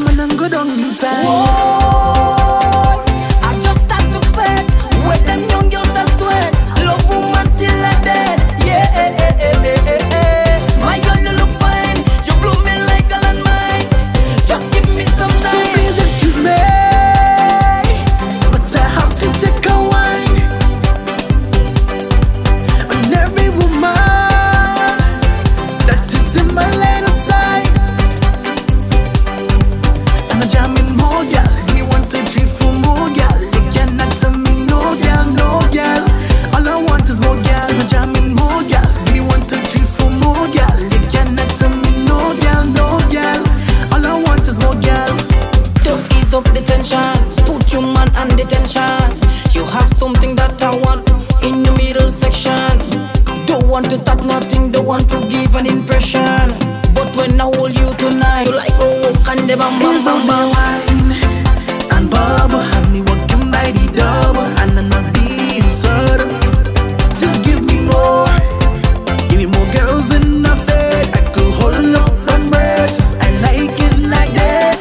woman and go down in time. Whoa, I just start to fret with them young girls that sweat. Love woman till I'm dead. Yeah, eh, eh, eh, eh, eh, eh. My girl, you look fine. You blow me like a landmine. Just give me some time. So please excuse me, but I have to take a wine. And every woman that is in my life, put your man on detention. You have something that I want in your middle section. Don't want to start nothing, don't want to give an impression. But when I hold you tonight, you like oh, can they bam bam bam bam. Wine and bubble, and me walking by the double, and I'm not being subtle. Just give me more girls in the bed. I could hold up my breasts, I like it like this.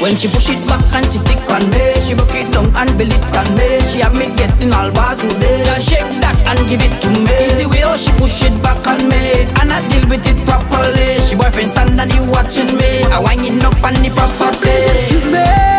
When she push it back and she stick on me, she broke it down and believe on me. She have me getting all bars today. I shake that and give it to me. Easy way how she push it back on me, and I deal with it properly. She boyfriend stand and he watching me. I wind it up and he properly. So please excuse me.